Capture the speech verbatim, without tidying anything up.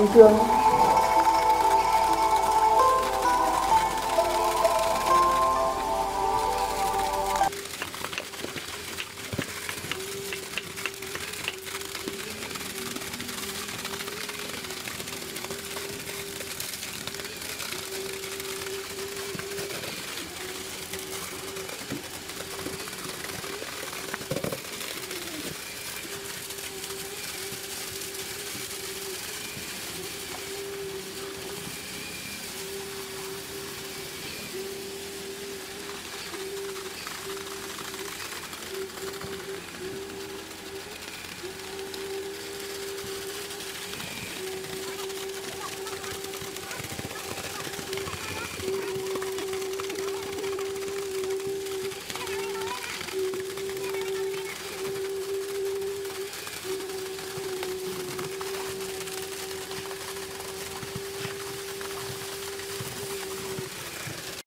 Bình Dương.